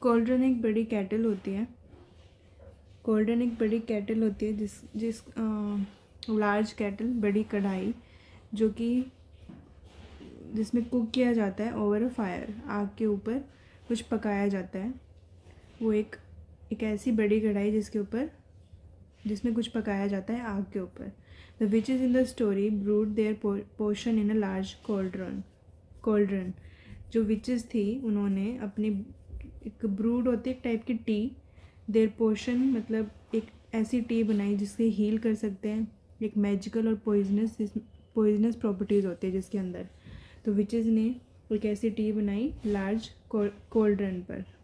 Cauldron एक बड़ी cattle होती है। कॉल्ड्रन एक बड़ी कैटल होती है जिस लार्ज कैटल, बड़ी कढ़ाई जो कि जिसमें कुक किया जाता है ओवर अ फायर, आग के ऊपर कुछ पकाया जाता है। वो एक ऐसी बड़ी कढ़ाई जिसके ऊपर जिसमें कुछ पकाया जाता है आग के ऊपर। The witches in the story brood their portion in a large cauldron. जो विचेज थी उन्होंने अपनी एक ब्रूड होती है एक टाइप की टी, देयर पोर्शन मतलब एक ऐसी टी बनाई जिससे हील कर सकते हैं, एक मैजिकल और पॉइजनस प्रॉपर्टीज़ होती है जिसके अंदर। तो विचेज ने एक ऐसी टी बनाई लार्ज कॉल्ड्रन पर।